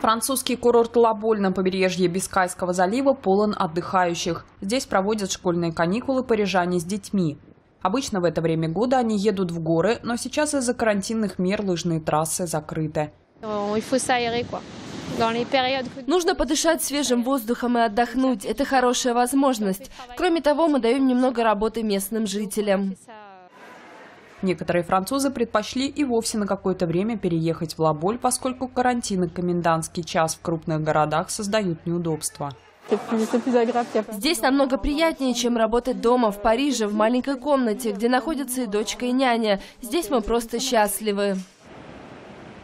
Французский курорт Ла-Боль на побережье Бискайского залива полон отдыхающих. Здесь проводят школьные каникулы парижане с детьми. Обычно в это время года они едут в горы, но сейчас из-за карантинных мер лыжные трассы закрыты. Нужно подышать свежим воздухом и отдохнуть. Это хорошая возможность. Кроме того, мы даем немного работы местным жителям. Некоторые французы предпочли и вовсе на какое-то время переехать в Ла-Боль, поскольку карантин и комендантский час в крупных городах создают неудобства. Здесь намного приятнее, чем работать дома в Париже, в маленькой комнате, где находятся и дочка, и няня. Здесь мы просто счастливы.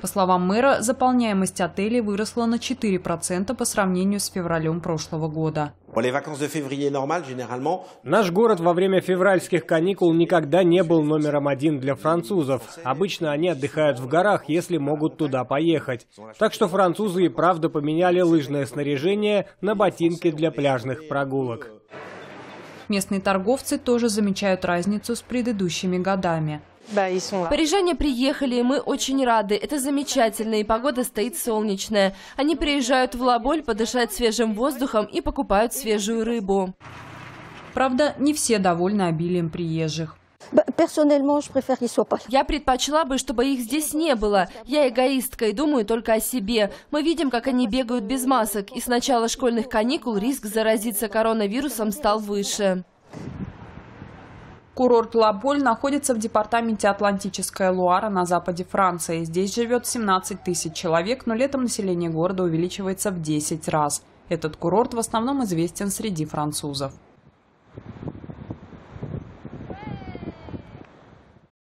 По словам мэра, заполняемость отелей выросла на 4% по сравнению с февралем прошлого года. Наш город во время февральских каникул никогда не был номером один для французов. Обычно они отдыхают в горах, если могут туда поехать. Так что французы и правда поменяли лыжное снаряжение на ботинки для пляжных прогулок. Местные торговцы тоже замечают разницу с предыдущими годами. Парижане приехали, и мы очень рады. Это замечательно, и погода стоит солнечная. Они приезжают в Ла-Боль подышать свежим воздухом и покупают свежую рыбу. Правда, не все довольны обилием приезжих. Я предпочла бы, чтобы их здесь не было. Я эгоистка и думаю только о себе. Мы видим, как они бегают без масок, и с начала школьных каникул риск заразиться коронавирусом стал выше. Курорт Ла-Боль находится в департаменте Атлантическая Луара на западе Франции. Здесь живет 17 тысяч человек, но летом население города увеличивается в 10 раз. Этот курорт в основном известен среди французов.